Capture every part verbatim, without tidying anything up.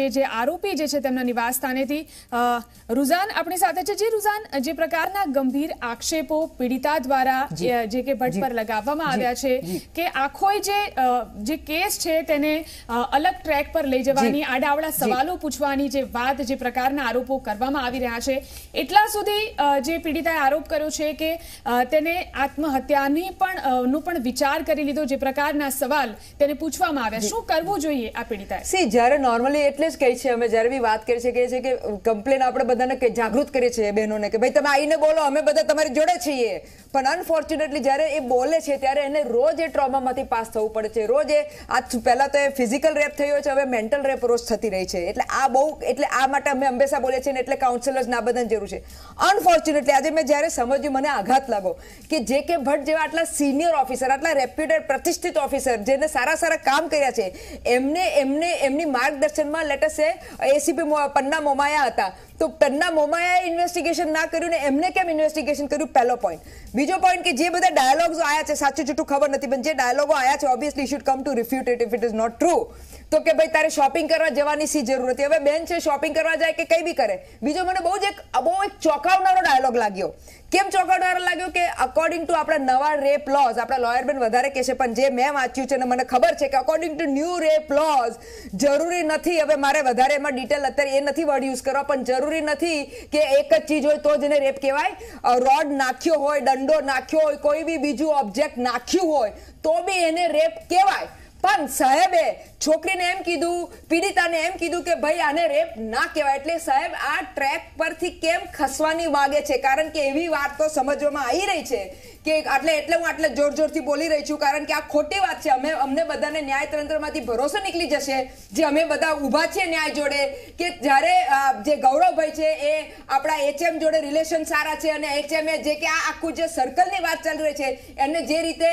જે આરોપી જે છે તેમના નિવાસ સ્થાનેથી રૂઝાન આપણી સાથે છે. જે રૂઝાન, જે પ્રકારના ગંભીર આક્ષેપો પીડિતા દ્વારા જે કે ભટ્ટ પર લગાવવામાં આવ્યા છે કે આખો જે જે કેસ છે તેને અલગ ટ્રેક પર લઈ જવાની, આડાવડા સવાલો પૂછવાની જે વાત, જે પ્રકારના આરોપો કરવામાં આવી રહ્યા છે, એટલા સુધી જે પીડિતાએ આરોપ કર્યો છે કે તેને આત્મહત્યાની પણ નો પણ વિચાર કરી લીધો, જે પ્રકારના સવાલ તેને પૂછવામાં આવ્યા. શું કરવું જોઈએ આ પીડિતાએ? સી જ્યારે નોર્મલી એટલે જ કહી છે, અમે જ્યારે બી વાત કરી છે, કહે છે કે કમ્પ્લેન આપણે બધાને જાગૃત કરીએ છીએ બહેનોને કે ભાઈ તમે આવીને બોલો, અમે બધા તમારી જોડે છીએ. પણ અનફોર્ચ્યુનેટલી જ્યારે એ બોલે છે ત્યારે એને રોજ એ ટ્રોમામાંથી પાસ થવું પડે છે. રોજ એ આ પહેલાં તો એ ફિઝિકલ રેપ થયો છે, હવે મેન્ટલ રેપ રોજ થતી રહી છે. એટલે આ બહુ એટલે આ માટે અમે હંમેશા બોલીએ છીએ ને એટલે કાઉન્સેલર્સ નાબદન જરૂર છે. અનફોર્ચ્યુનેટલી આજે મેં જ્યારે સમજ્યું, મને આઘાત લાગો કે જે કે ભટ્ટ જેવા આટલા સિનિયર ઓફિસર, આટલા રેપ્યુટેડ પ્રતિષ્ઠિત ઓફિસર જેને સારા સારા કામ કર્યા છે, એમને એમને એમની માર્ગદર્શનમાં લેટેસ્ટ એસીપી પન્ના મોમાયા હતા, તો પન્ના મોમાયાએ ઇન્વેસ્ટિગેશન ના કર્યું ને એમને કેમ ઇન્વેસ્ટિગેશન કર્યું? પહેલો પોઈન્ટ. બીજો પોઈન્ટ કે જે બધા ડાયલોગ્સ આવ્યા છે, સાચું જૂઠું ખબર નથી, પણ જે ડાયલોગો આવ્યા છે obviously should come to refute it if it is not true. તો કે ભાઈ તારે શોપિંગ કરવા જવાની સી જરૂર હતી? હવે બેન છે, શોપિંગ કરવા જાય કે કંઈ બી કરે. બીજો મને બહુ જ એક બહુ એક ચોંકાવનારો ડાયલોગ લાગ્યો. કેમ ચોંકાવનારો લાગ્યો? કે અકોર્ડિંગ ટુ આપણા નવા રેપ લોઝ, આપણા લોયર બેન વધારે કહે છે પણ જે મેં વાંચ્યું છે ને મને ખબર છે કે according to new rape laws જરૂરી નથી, હવે મારે વધારે એમાં ડિટેલ અત્યારે એ નથી વર્ડ યુઝ કરવા, પણ જરૂરી નથી કે એક જ ચીજ હોય તો જ એને રેપ કહેવાય. રોડ નાખ્યો હોય, દંડો નાખ્યો હોય, કોઈ બી બીજું ઓબ્જેક્ટ નાખ્યું હોય તો બી એને રેપ કહેવાય. પણ સાહેબે છોકરીને એમ કીધું, પીડિતાને એમ કીધું કે ભાઈ આને રેપ ના કહેવાય. એટલે સાહેબ આ ટ્રેક પરથી કેમ ખસવાની વાગે છે? કારણ કે એવી વાત તો સમજવામાં આવી રહી છે કે આટલે એટલે હું આટલે જોર જોરથી બોલી રહી છું કારણ કે આ ખોટી વાત છે. અમે અમને બધાને ન્યાયતંત્રમાંથી ભરોસો નીકળી જશે જે અમે બધા ઊભા છીએ ન્યાય જોડે, કે જ્યારે જે ગૌરવભાઈ છે એ આપણા એચએમ જોડે રિલેશન સારા છે અને એચએમે જે કે આ આખું જે સર્કલની વાત ચાલી રહી છે એને જે રીતે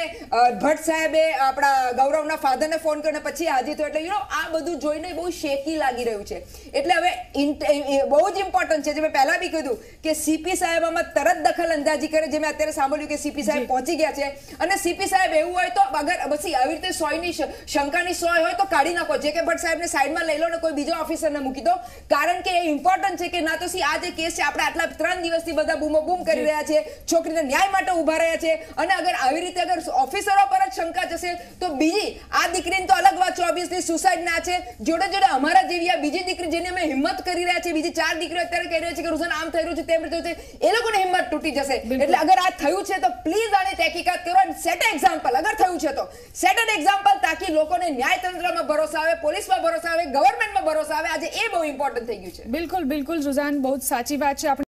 ભટ્ટ સાહેબે આપણા ગૌરવના ફાધરને ફોન કરીને પછી હાજી, એટલે યુ નો આ બધું જોઈને બહુ શેકી લાગી રહ્યું છે. એટલે હવે બહુ જ ઇમ્પોર્ટન્ટ છે, જે મેં પહેલા બી કીધું કે સીપી સાહેબ આમાં તરત દખલ અંદાજી કરે, જે મેં અત્યારે સાંભળ્યું કે સીપી સાહેબ પહોંચી ગયા છે. અને સીપી સાહેબ એવું હોય તો અગર બસી આવી રીતે સોયની શંકાની સોય હોય તો કાઢી નાખો, જે કે ભટ્ટ સાહેબને સાઈડમાં લઈ લો ને કોઈ બીજો ઓફિસરને મૂકી દો, કારણ કે એ ઇમ્પોર્ટન્ટ છે કે ના તો સી આ જે કેસ છે આપણે આટલા ત્રણ દિવસથી બધા બૂમો બૂમ કરી રહ્યા છે, છોકરીને ન્યાય માટે ઉભા રહ્યા છે, અને અગર આવી રીતે અગર ઓફિસરો પર જ શંકા જશે તો બીજી આ દીકરીને તો અલગ વાત ચોવીસ સુસાઇડ ના છે, જોડે જોડે અમારા જેવી બીજી દીકરી જેને અમે હિંમત કરી રહ્યા છે, બીજી ચાર દીકરીઓ અત્યારે કહી રહ્યા છે કે રૂઝાન આમ થઈ રહ્યું છે તેમ રહ્યું છે, એ લોકોની હિંમત તૂટી જશે. એટલે અગર આ થયું છે તો પ્લીઝ આની તહકીકાત કરો અને સેટ એન એક્ઝામ્પલ, અગર થયું છે તો સેટ એન એક્ઝામ્પલ, તાકી લોકોને ન્યાયતંત્રમાં ભરોસા આવે, પોલીસમાં ભરોસા આવે, ગવર્મેન્ટમાં ભરોસા આવે. આજે એ બહુ ઇમ્પોર્ટન્ટ થઈ ગયું છે. બિલકુલ બિલકુલ રૂઝાન, બહુ સાચી વાત છે.